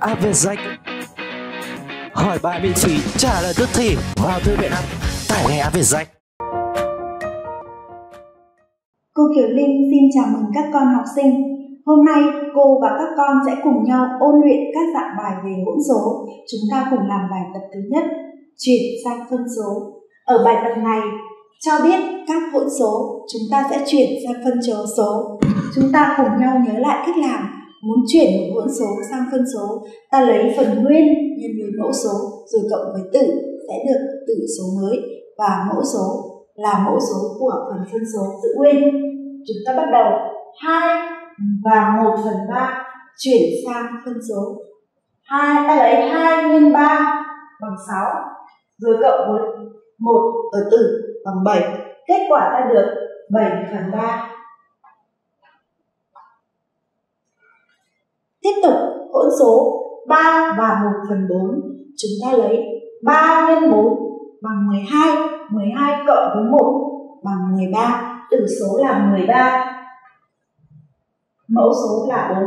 app VietJack. Hỏi bài miễn phí, trả lời tức thì. Vào thư viện app, tải ngay app VietJack. Cô Kiều Linh xin chào mừng các con học sinh. Hôm nay cô và các con sẽ cùng nhau ôn luyện các dạng bài về hỗn số. Chúng ta cùng làm bài tập thứ nhất, chuyển sang phân số. Ở bài tập này cho biết các hỗn số, chúng ta sẽ chuyển sang phân số. Chúng ta cùng nhau nhớ lại cách làm. Muốn chuyển một hỗn số sang phân số, ta lấy phần nguyên nhân với mẫu số rồi cộng với tử, sẽ được tử số mới, và mẫu số là mẫu số của phần phân số giữ nguyên. Chúng ta bắt đầu 2 và 1/3 chuyển sang phân số. 2, ta lấy 2 x 3 bằng 6, rồi cộng với 1 ở tử bằng 7. Kết quả ta được 7/3. Tiếp tục hỗn số 3 và 1/4. Chúng ta lấy 3 x 4 bằng 12. 12 cộng với 1 bằng 13. Tử số là 13. Mẫu số là 4.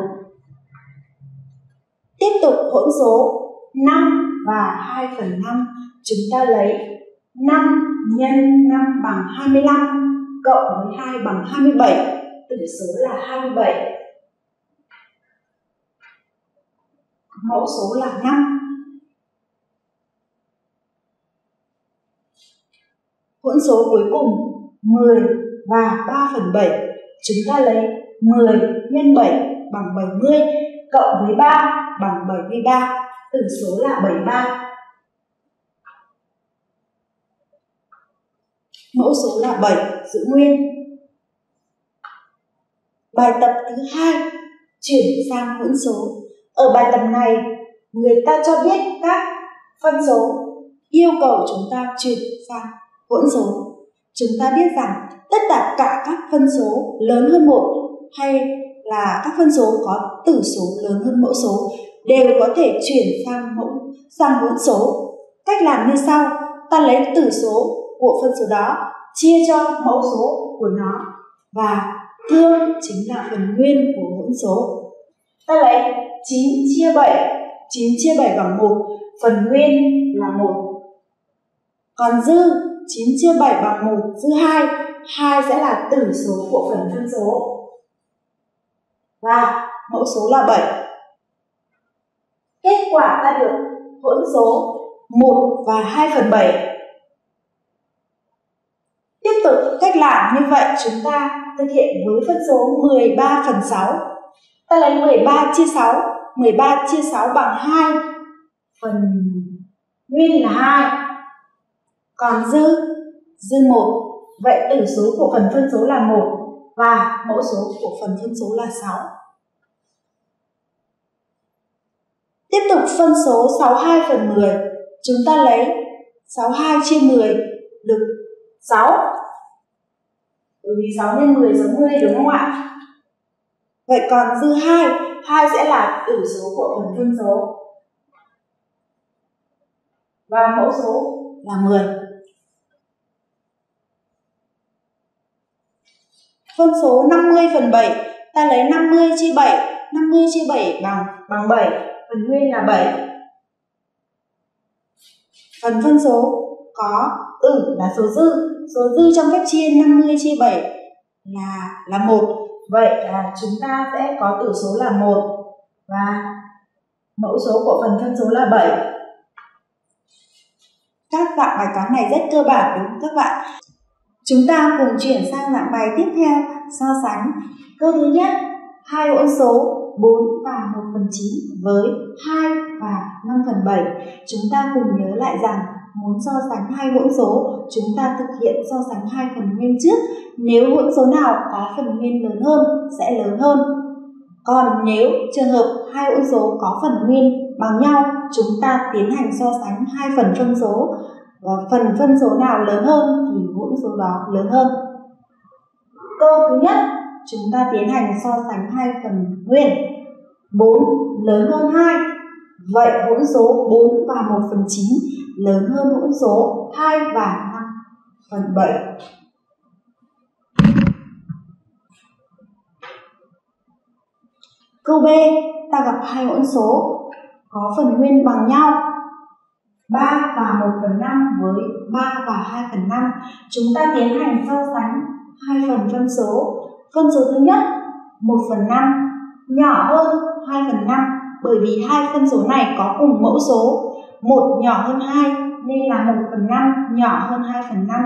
Tiếp tục hỗn số 5 và 2/5. Chúng ta lấy 5 x 5 bằng 25, cộng với 2 bằng 27. Tử số là 27. Mẫu số là 5. Hỗn số cuối cùng 10 và 3/7. Chúng ta lấy 10 x 7 bằng 70, cộng với 3 bằng 73. Tử số là 73. Mẫu số là 7, giữ nguyên. Bài tập thứ 2, chuyển sang hỗn số. Ở bài tập này, người ta cho biết các phân số, yêu cầu chúng ta chuyển sang hỗn số. Chúng ta biết rằng tất cả các phân số lớn hơn 1 hay là các phân số có tử số lớn hơn mẫu số đều có thể chuyển sang hỗn số. Cách làm như sau, ta lấy tử số của phân số đó chia cho mẫu số của nó, và thương chính là phần nguyên của hỗn số. Ta lấy 9 chia 7, 9 chia 7 bằng 1, phần nguyên là 1. Còn dư 9 chia 7 bằng 1 dư 2, 2 sẽ là tử số của phần phân số. Và mẫu số là 7. Kết quả ta được hỗn số 1 và 2/7. Tiếp tục cách làm như vậy chúng ta thực hiện với phân số 13/6. Ta lấy 13 chia 6, 13 chia 6 bằng 2, phần nguyên là 2. Còn dư 1, vậy tử số của phần phân số là 1. Và mẫu số của phần phân số là 6. Tiếp tục phân số 62/10. Chúng ta lấy 62 chia 10 được 6. Bởi vì 6 x 10 giống 10 đúng không ạ? Vậy còn dư 2, 2 sẽ là tử số của phần phân số. Và mẫu số là 10. Phân số 50/7, ta lấy 50 chia 7, 50 chia 7 bằng 7, phần nguyên là 7. Phần phân số có tử là số dư trong phép chia 50 chia 7 là 1, vậy là chúng ta sẽ có tử số là 1 và mẫu số của phần phân số là 7. Các dạng bài toán này rất cơ bản đúng không các bạn? Chúng ta cùng chuyển sang dạng bài tiếp theo, so sánh. Câu thứ nhất, 2 hỗn số 4 và 1/9 với 2 và 5/7. Chúng ta cùng nhớ lại rằng muốn so sánh hai hỗn số, chúng ta thực hiện so sánh hai phần nguyên trước. Nếu hỗn số nào có phần nguyên lớn hơn sẽ lớn hơn. Còn nếu trường hợp hai hỗn số có phần nguyên bằng nhau, chúng ta tiến hành so sánh hai phần phân số. Và phần phân số nào lớn hơn thì hỗn số đó lớn hơn. Câu thứ nhất, chúng ta tiến hành so sánh hai phần nguyên. 4 lớn hơn 2, vậy hỗn số 4 và 1/9 lớn hơn hỗn số 2 và 5/7. Câu B, ta gặp hai hỗn số có phần nguyên bằng nhau. 3 và 1/5 với 3 và 2/5. Chúng ta tiến hành so sánh hai phần phân số. Phân số thứ nhất 1/5 nhỏ hơn 2/5, bởi vì hai phân số này có cùng mẫu số, 1 nhỏ hơn 2 nên là 1/5 nhỏ hơn 2/5.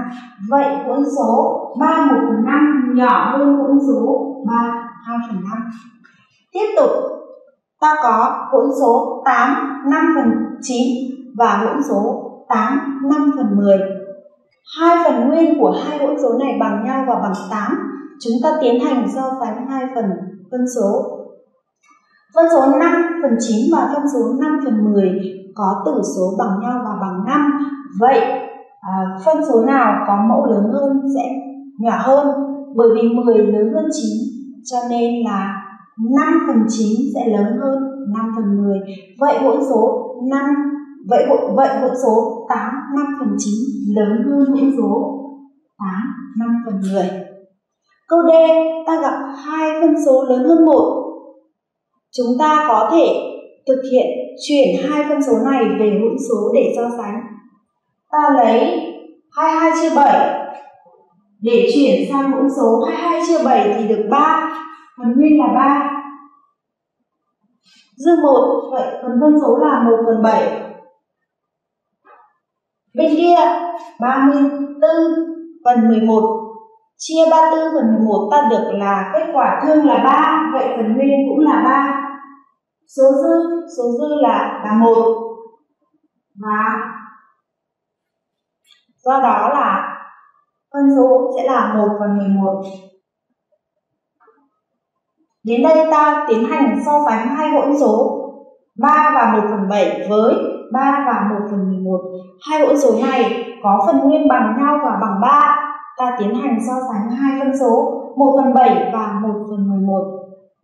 Vậy hỗn số 3/1/5 nhỏ hơn hỗn số 3/2/5. Tiếp tục, ta có hỗn số 8/5/9 và hỗn số 8/5/10. Hai phần nguyên của hai hỗn số này bằng nhau và bằng 8. Chúng ta tiến hành so sánh hai phần phân số. Phân số 5/9 và phân số 5/10 có tử số bằng nhau và bằng 5. Vậy phân số nào có mẫu lớn hơn sẽ nhỏ hơn, bởi vì 10 lớn hơn 9 cho nên là 5/9 sẽ lớn hơn 5/10. Vậy hỗn số 8/5/9 lớn hơn hỗn số 8/5/10. Câu D, ta gặp hai phân số lớn hơn 1. Chúng ta có thể thực hiện chuyển hai phân số này về hỗn số để so sánh. Ta lấy 22/7 để chuyển sang hỗn số 22/7 thì được 3, phần nguyên là 3. Dư 1, vậy phần phân số là 1/7. Bên kia 34/11. Chia 34/11 ta được là kết quả thương là 3, vậy phần nguyên cũng là 3. Số dư là 1. Và do đó là phân số sẽ là 1/11. Đến đây ta tiến hành so sánh hai hỗn số 3 và 1/7 với 3 và 1/11. Hai hỗn số này có phần nguyên bằng nhau và bằng 3. Ta tiến hành so sánh hai phân số 1/7 và 1/11.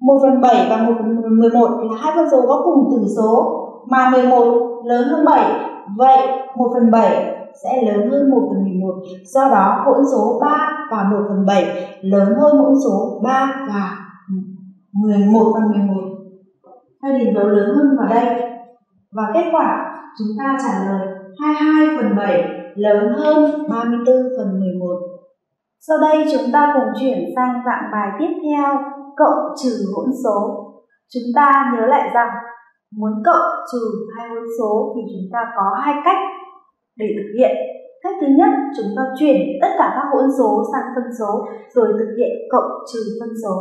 1/7 và 1/11 là hai phân số có cùng tử số mà 11 lớn hơn 7. Vậy 1/7 sẽ lớn hơn 1/11. Do đó hỗn số 3 và 1/7 lớn hơn hỗn số 3 và 1/11. Ta điền dấu lớn hơn vào đây. Và kết quả chúng ta trả lời 22/7 lớn hơn 34/11. Sau đây chúng ta cùng chuyển sang dạng bài tiếp theo, cộng trừ hỗn số. Chúng ta nhớ lại rằng muốn cộng trừ hai hỗn số thì chúng ta có hai cách để thực hiện. Cách thứ nhất, chúng ta chuyển tất cả các hỗn số sang phân số rồi thực hiện cộng trừ phân số.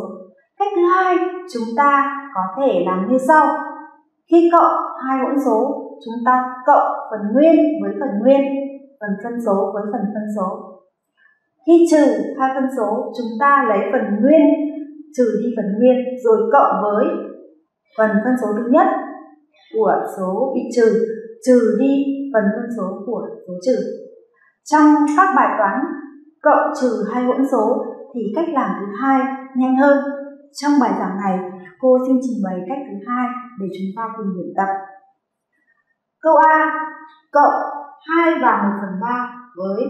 Cách thứ hai, chúng ta có thể làm như sau. Khi cộng hai hỗn số, chúng ta cộng phần nguyên với phần nguyên, phần phân số với phần phân số. Khi trừ hai phân số, chúng ta lấy phần nguyên trừ đi phần nguyên rồi cộng với phần phân số thứ nhất của số bị trừ, trừ đi phần phân số của số trừ. Trong các bài toán cộng trừ hai hỗn số thì cách làm thứ hai nhanh hơn. Trong bài giảng này, cô xin trình bày cách thứ hai để chúng ta cùng luyện tập. Câu A, cộng 2 và 1/3 với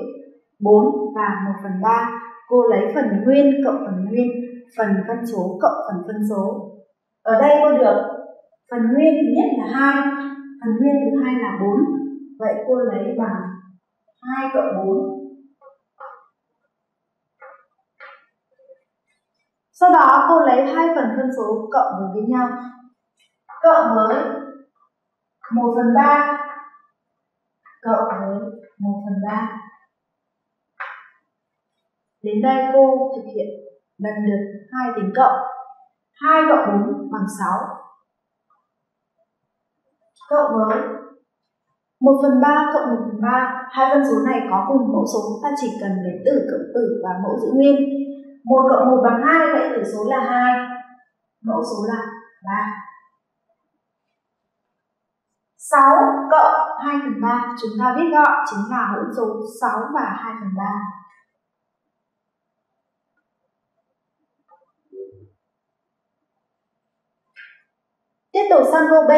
4 và 1/3. Cô lấy phần nguyên cộng phần nguyên, phần phân số cộng phần phân số. Ở đây cô được phần nguyên thứ nhất là 2, phần nguyên thứ hai là 4. Vậy cô lấy bằng 2 cộng 4. Sau đó cô lấy hai phần phân số cộng với nhau, cộng với 1/3 cộng với 1/3. Đến đây cô thực hiện lần lượt hai tính cộng. 2 cộng 4 bằng 6. Cộng với 1/3 cộng 1/3. Hai phân số này có cùng mẫu số, ta chỉ cần lấy tử cộng tử và mẫu giữ nguyên. 1 cộng 1 bằng 2, vậy tử số là 2, mẫu số là 3. 6 cộng 2/3 chúng ta viết gọn chính là hỗn số 6 và 2/3. Tiếp tục sang câu B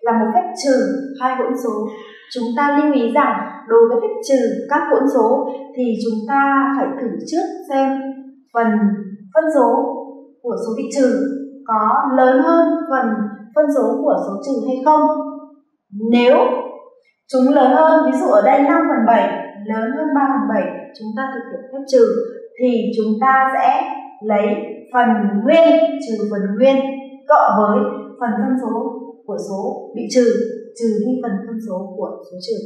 là một phép trừ hai hỗn số. Chúng ta lưu ý rằng đối với phép trừ các hỗn số thì chúng ta phải thử trước xem phần phân số của số bị trừ có lớn hơn phần phân số của số trừ hay không. Nếu chúng lớn hơn, ví dụ ở đây 5/7 lớn hơn 3/7, chúng ta thực hiện phép trừ thì chúng ta sẽ lấy phần nguyên trừ phần nguyên cộng với phần phân số của số bị trừ, trừ đi phần phân số của số trừ.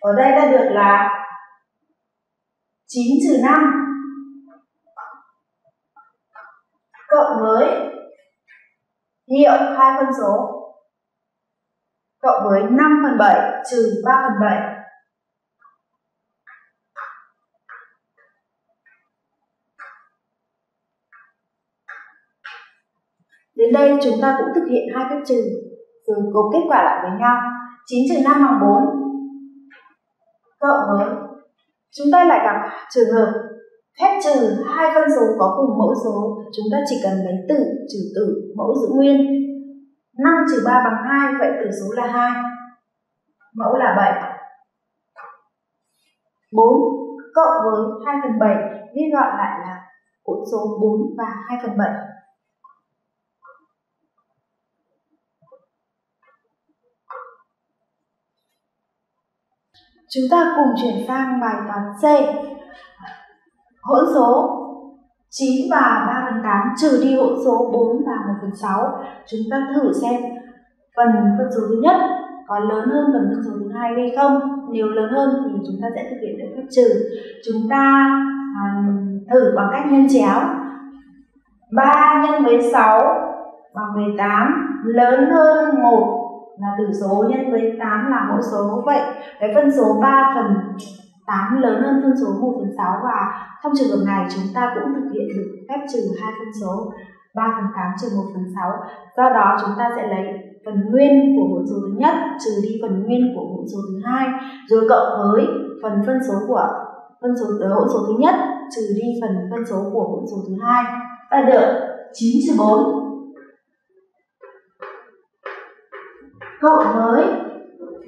Ở đây ta được là 9/5 cộng với hiệu 2 phân số cộng với 5/7 trừ 3/7 . Đến đây chúng ta cũng thực hiện 2 phép trừ rồi cộng kết quả lại với nhau. 9/5 bằng 4 cộng với, chúng ta lại gặp trường hợp phép trừ 2 phân số có cùng mẫu số, chúng ta chỉ cần lấy tử trừ tử, mẫu giữ nguyên. 5/3 bằng 2, vậy tử số là 2, mẫu là 7. 4 cộng với 2/7 viết gọn lại là hỗn số 4 và 2/7. Chúng ta cùng chuyển sang bài toán C. Hỗn số 9 và 3/8 trừ đi hỗn số 4 và 1/6. Chúng ta thử xem phần số thứ nhất có lớn hơn phần số thứ hai hay không. Nếu lớn hơn thì chúng ta sẽ thực hiện được phép trừ. Chúng ta thử bằng cách nhân chéo. 3 x 16 bằng 18, lớn hơn 1 là tử số, nhân với 8 là mẫu số. Vậy cái phân số 3/8 lớn hơn phân số 1/6, và trong trường hợp này chúng ta cũng thực hiện được phép trừ 2 phân số 3/8 trừ 1/6. Do đó chúng ta sẽ lấy phần nguyên của hỗn số thứ nhất trừ đi phần nguyên của hỗn số thứ hai, rồi cộng với phần phân số của hỗn số thứ nhất trừ đi phần phân số của hỗn số thứ hai. Ta được 9/4 cộng với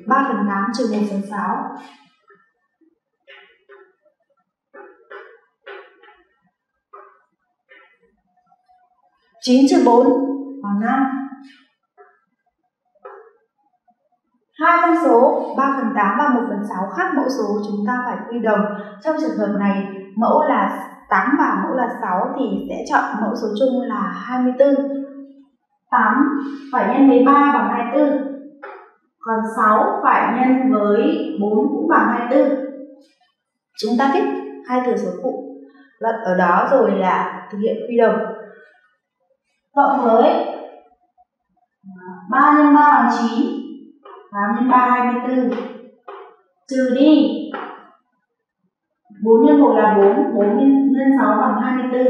3/8 trừ 1/6 . 9/4 bằng 5. 2 phân số 3/8 và 1/6 khác mẫu số, chúng ta phải quy đồng. Trong trường hợp này mẫu là 8 và mẫu là 6 thì sẽ chọn mẫu số chung là 24. 8 phải nhân với 3 bằng 24, còn 6 phải nhân với 4 cũng bằng 24. Chúng ta viết 2 thừa số phụ lật ở đó rồi là thực hiện quy đồng. Cộng với 3 x 3 bằng 9, 8 x 3 24, trừ đi 4 x 1 là 4, 4 x 6 bằng 24.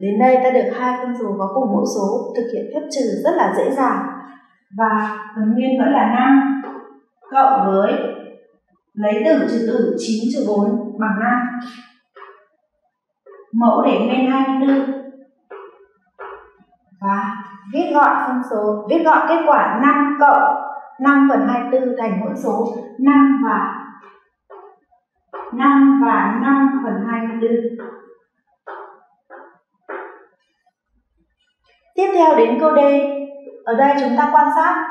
Đến đây ta được 2 phân số có cùng mẫu số, thực hiện phép trừ rất là dễ dàng. Và phần nguyên vẫn là 5 cộng với lấy tử trừ tử, 9/4 bằng 5. Mẫu để nguyên 24. Và viết gọn viết gọn kết quả 5 cộng 5/24 thành hỗn số 5 và 5/24. Tiếp theo đến câu D. Ở đây chúng ta quan sát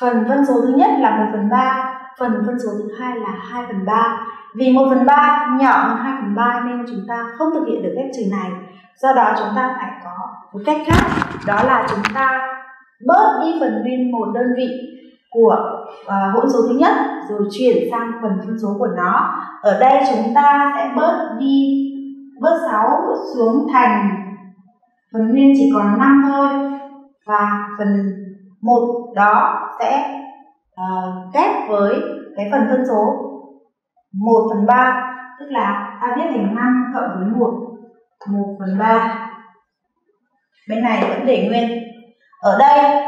phần phân số thứ nhất là 1/3, phần phân số thứ hai là 2/3. Vì 1/3 nhỏ hơn 2/3 nên chúng ta không thực hiện được phép trừ này. Do đó chúng ta phải có một cách khác, đó là chúng ta bớt đi phần nguyên 1 đơn vị của hỗn số thứ nhất rồi chuyển sang phần phân số của nó. Ở đây chúng ta sẽ bớt 6 xuống thành phần nguyên chỉ còn 5 thôi, và phần 1 đó sẽ ghép với cái phần phân số 1/3, tức là ta viết thành 5 cộng với 1/3. Bên này vẫn để nguyên. Ở đây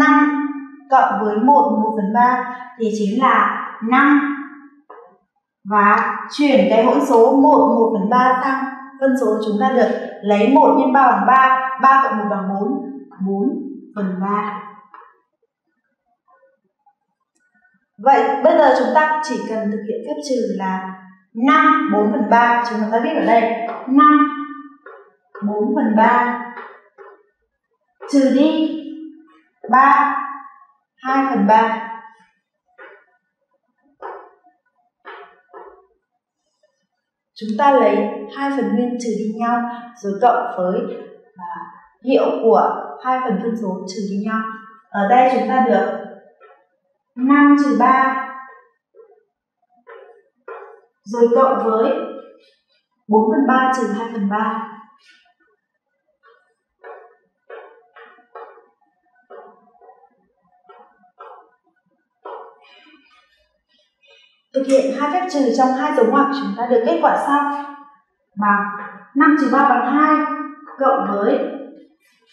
5 cộng với 1/3 thì chính là 5, và chuyển cái hỗn số 1/3 sang phân số chúng ta được lấy 1 x 3 bằng 3, 3 cộng 1 bằng 4, 4/3. Vậy bây giờ chúng ta chỉ cần thực hiện phép trừ là 5 4/3. Chúng ta viết ở đây 5 4/3 trừ đi 2/3. Chúng ta lấy hai phần nguyên trừ đi nhau rồi cộng với hiệu của hai phần phân số trừ đi nhau. Ở đây chúng ta được 5 - 3 rồi cộng với 4/3 trừ 2/3. Thực hiện hai phép trừ trong hai dấu ngoặc, chúng ta được kết quả sau bằng 5 - 3 / 2 cộng với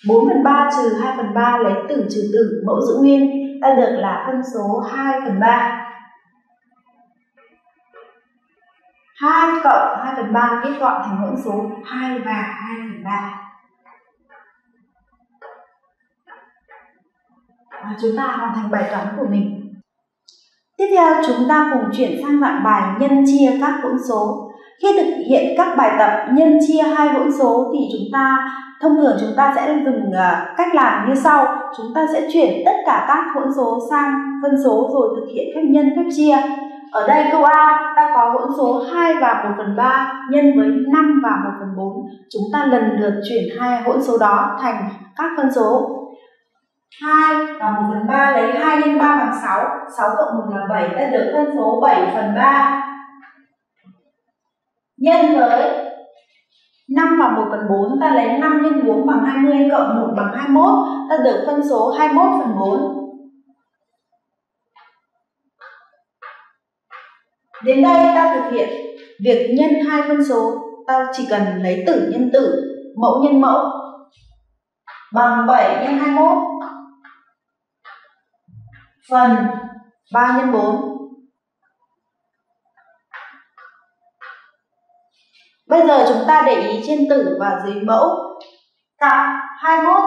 4/3 trừ 2/3, lấy tử trừ tử, mẫu giữ nguyên, ta được là phân số 2/3. 2 cộng 2/3 viết gọn thành hỗn số 2 và 2/3. Chúng ta hoàn thành bài toán của mình. Tiếp theo, chúng ta cùng chuyển sang dạng bài nhân chia các hỗn số. Khi thực hiện các bài tập nhân chia hai hỗn số thì thông thường chúng ta sẽ dùng cách làm như sau. Chúng ta sẽ chuyển tất cả các hỗn số sang phân số rồi thực hiện phép nhân, phép chia. Ở đây câu A ta có hỗn số 2 và 1/3 nhân với 5 và 1/4. Chúng ta lần lượt chuyển hai hỗn số đó thành các phân số. 2 và 1/3 lấy 2 nhân 3 bằng 6, 6 cộng 1 là 7, ta được phân số 7/3 nhân với 5 và 1/4, ta lấy 5 nhân 4 bằng 20 cộng 1 bằng 21, ta được phân số 21/4. Đến đây ta thực hiện việc nhân hai phân số, ta chỉ cần lấy tử nhân tử, mẫu nhân mẫu bằng 7 x 21 phần 3 x 4. Bây giờ chúng ta để ý trên tử và dưới mẫu, tạm 21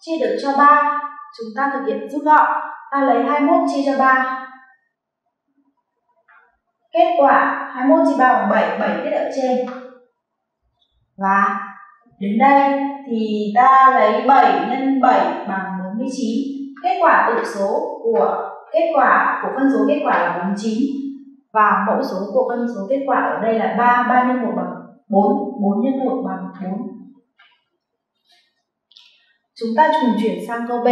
chia được cho 3, chúng ta thực hiện rút gọn, ta lấy 21 chia cho 3. Kết quả 21 chia 3 bằng 7, 7 viết ở trên. Và đến đây thì ta lấy 7 x 7 bằng 49. Kết quả phân số kết quả là 49 và mẫu số của phân số kết quả ở đây là 3, 3 x 1 bằng 4, 4 x 1 bằng 4. Chúng ta cùng chuyển sang câu B.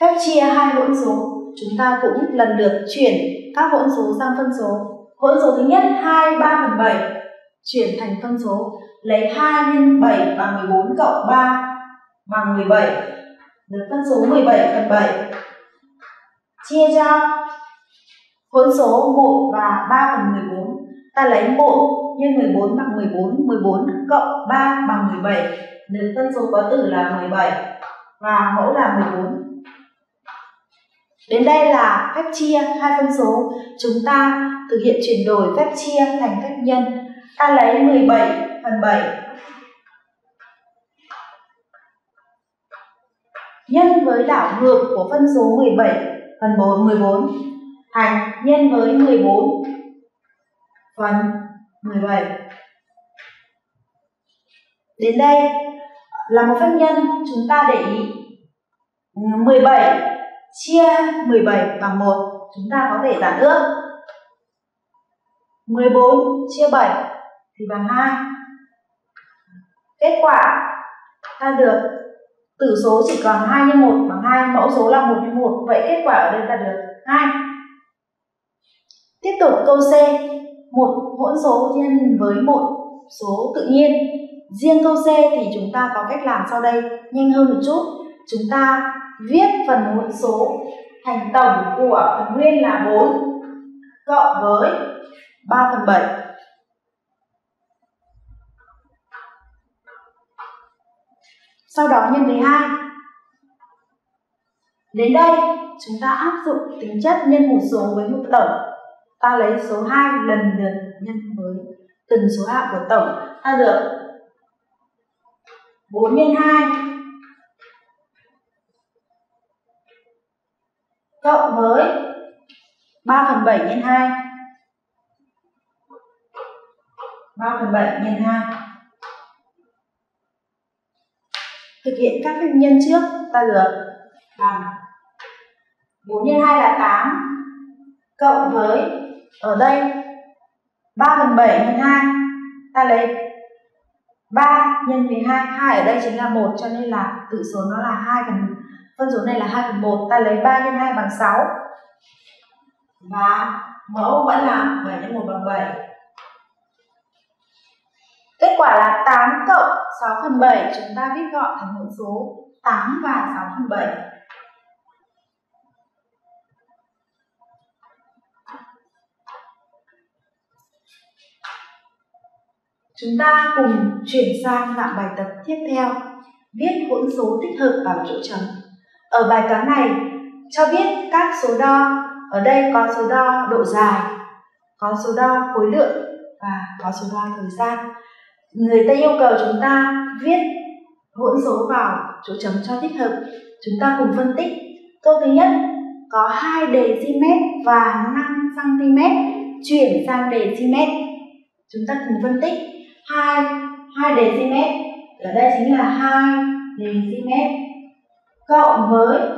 Phép chia hai hỗn số, chúng ta cũng lần lượt chuyển các hỗn số sang phân số. Hỗn số thứ nhất 2 3/7 chuyển thành phân số, lấy 2 x 7 bằng 14 cộng 3 bằng 17, được phân số 17/7. Chia cho hỗn số 1 và 3/14, ta lấy 1 x 14 bằng 14, 14 cộng 3 bằng 17, được phân số có tử là 17 và mẫu là 14. Đến đây là phép chia hai phân số, chúng ta thực hiện chuyển đổi phép chia thành phép nhân. Ta lấy 17/7 nhân với đảo ngược của phân số 17/14 thành nhân với 14/17. Đến đây là một phép nhân, chúng ta để ý 17 chia 17 bằng 1, chúng ta có thể giản ước. 14 chia 7 thì bằng 2. Kết quả ta được tử số chỉ còn 2 x 1 bằng 2, mẫu số là 1 x 1, vậy kết quả ở đây ta được 2. Tiếp tục câu C. Một hỗn số nhân với một số tự nhiên. Riêng câu C thì chúng ta có cách làm sau đây nhanh hơn một chút. Chúng ta viết phần hỗn số thành tổng của phần nguyên là 4 cộng với 3/7. Sau đó nhân với 2. Đến đây chúng ta áp dụng tính chất nhân một số với một tổng. Ta lấy số 2 lần lượt nhân với từng số hạng của tổng, ta được 4 x 2 cộng với 3/7 x 2. 3/7 x 2 Thực hiện các phép nhân trước ta được bằng 4 x 2 là 8 cộng với ở đây 3/7 x 2, ta lấy 3 x 12, 2 ở đây chính là 1 cho nên là tử số nó là 2/1. Phân số này là 2/1, ta lấy 3 x 2 bằng 6 và mẫu vẫn là 7 x 1 bằng 7. Kết quả là 8 cộng 6/7, chúng ta viết gọn thành mẫu số 8 và 6/7. Chúng ta cùng chuyển sang dạng bài tập tiếp theo, viết hỗn số tích hợp vào chỗ trống. Ở bài toán này cho biết các số đo, ở đây có số đo độ dài, có số đo khối lượng và có số đo thời gian. Người ta yêu cầu chúng ta viết hỗn số vào chỗ trống cho tích hợp. Chúng ta cùng phân tích. Câu thứ nhất có 2 dm và 5 cm, chuyển sang dm. Chúng ta cùng phân tích. 2 dm ở đây chính là 2 dm cộng với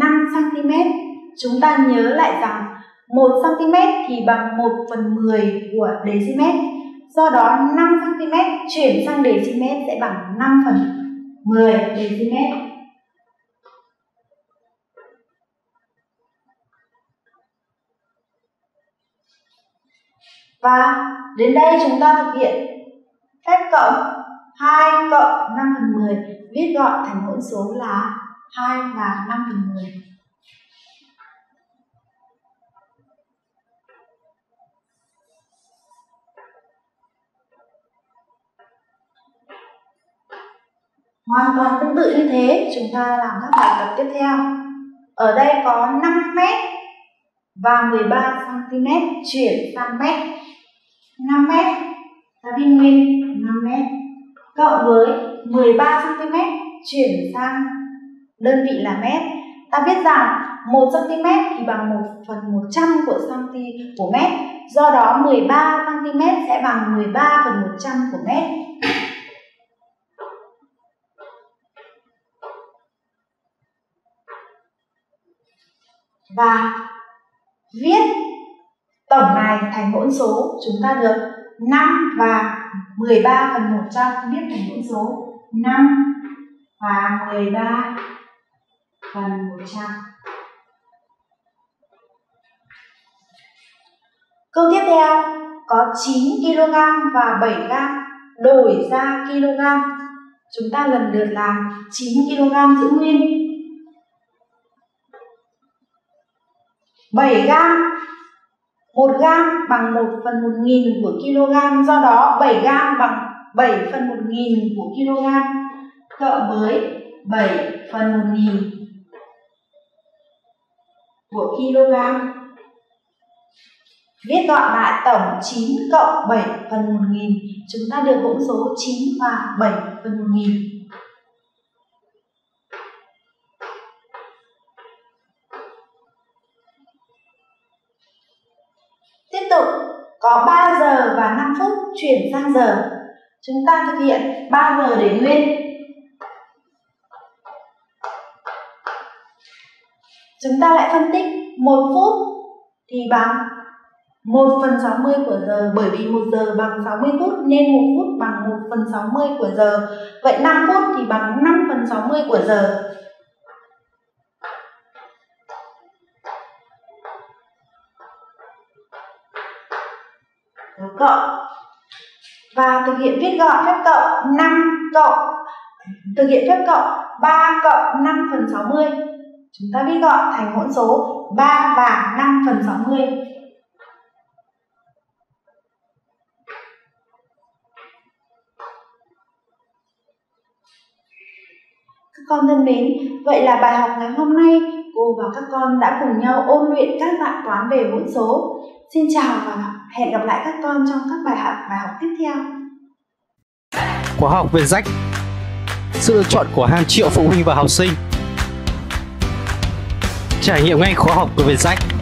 5 cm. Chúng ta nhớ lại rằng 1 cm thì bằng 1/10 của dm. Do đó 5 cm chuyển sang dm sẽ bằng 5/10 dm. Và đến đây chúng ta thực hiện phép cộng 2 cộng 5/10, viết gọn thành hỗn số là 2 và 5/10. Hoàn toàn tương tự như thế, chúng ta làm các bài tập tiếp theo. Ở đây có 5 m và 13 cm, chuyển sang mét. 5 m ta viết nguyên 5 m cộng với 13 cm chuyển sang đơn vị là mét. Ta biết rằng 1 cm thì bằng 1/100 của mét. Do đó 13 cm sẽ bằng 13/100 của mét. Và viết tổng này thành hỗn số, chúng ta được 5 và 13/100, viết thành hỗn số 5 và 13/100. Câu tiếp theo có 9 kg và 7 g, đổi ra kg. Chúng ta lần lượt là 9 kg giữ nguyên, 7 g, 1 g bằng 1/1000 của kg, do đó 7 g bằng 7/1000 của kg cộng với 7/1000 của kg. Viết gọn lại tổng 9 cộng 7/1000, chúng ta được hỗn số 9 và 7/1000. Tiếp tục có 3 giờ và 5 phút, chuyển sang giờ. Chúng ta thực hiện 3 giờ để nguyên. Chúng ta lại phân tích 1 phút thì bằng 1/60 của giờ, bởi vì 1 giờ bằng 60 phút nên 1 phút bằng 1/60 của giờ. Vậy 5 phút thì bằng 5/60 của giờ. Cộng và thực hiện viết gọn phép cộng 5 cộng, thực hiện phép cộng 3 cộng 5/60, chúng ta viết gọn thành hỗn số 3 và 5/60. Các con thân mến, vậy là bài học ngày hôm nay cô và các con đã cùng nhau ôn luyện các dạng toán về hỗn số. Xin chào và hẹn gặp lại các con trong các bài học tiếp theo. Khóa học VietJack, sự lựa chọn của hàng triệu phụ huynh và học sinh. Trải nghiệm ngay khóa học của VietJack.